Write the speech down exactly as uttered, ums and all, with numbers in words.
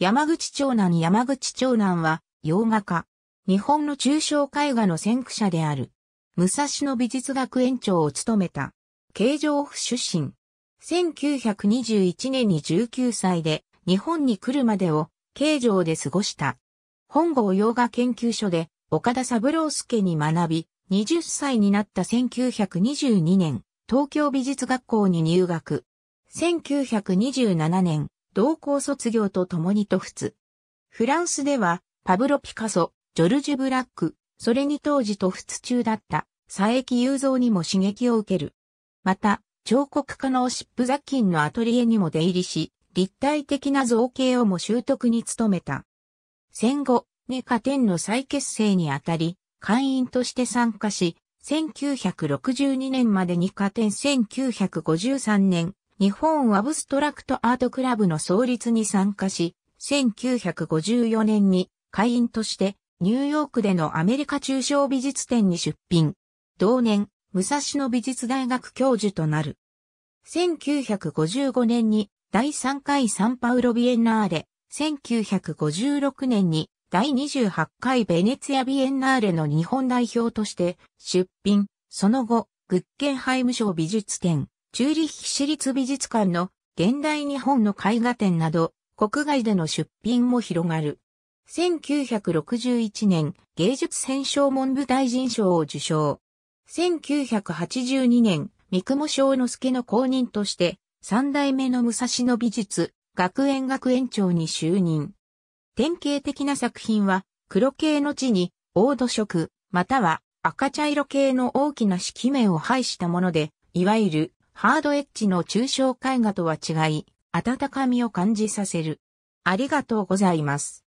山口長南山口長南は、洋画家。日本の抽象絵画の先駆者である。武蔵野美術学園長を務めた。京城府出身。せんきゅうひゃくにじゅういちねんにじゅうきゅうさいで、日本に来るまでを、京城で過ごした。本郷洋画研究所で、岡田三郎助に学び、はたちになったせんきゅうひゃくにじゅうにねん、東京美術学校に入学。せんきゅうひゃくにじゅうななねん、同校卒業とともに渡仏。フランスでは、パブロ・ピカソ、ジョルジュ・ブラック、それに当時渡仏中だった、佐伯祐三にも刺激を受ける。また、彫刻家のオシップ・ザキンのアトリエにも出入りし、立体的な造形をも習得に努めた。戦後、ネカテンの再結成にあたり、会員として参加し、せんきゅうひゃくろくじゅうにねんまでにカテンせんきゅうひゃくごじゅうさんねん、日本アブストラクトアートクラブの創立に参加し、せんきゅうひゃくごじゅうよねんに会員としてニューヨークでのアメリカ抽象美術展に出品。同年、武蔵野美術大学教授となる。せんきゅうひゃくごじゅうごねんにだいさんかいサンパウロビエンナーレ、せんきゅうひゃくごじゅうろくねんにだいにじゅうはちかいベネツィアビエンナーレの日本代表として出品、その後、グッケンハイム賞美術展、チューリッヒ市立美術館の現代日本の絵画展など、国外での出品も広がる。せんきゅうひゃくろくじゅういちねん、芸術選奨文部大臣賞を受賞。せんきゅうひゃくはちじゅうにねん、三雲正之助の後任として、三代目の武蔵野美術学園学園長に就任。典型的な作品は、黒系の地に、黄土色、または赤茶色系の大きな色面を配したもので、いわゆるハードエッジの抽象絵画とは違い、温かみを感じさせる。ありがとうございます。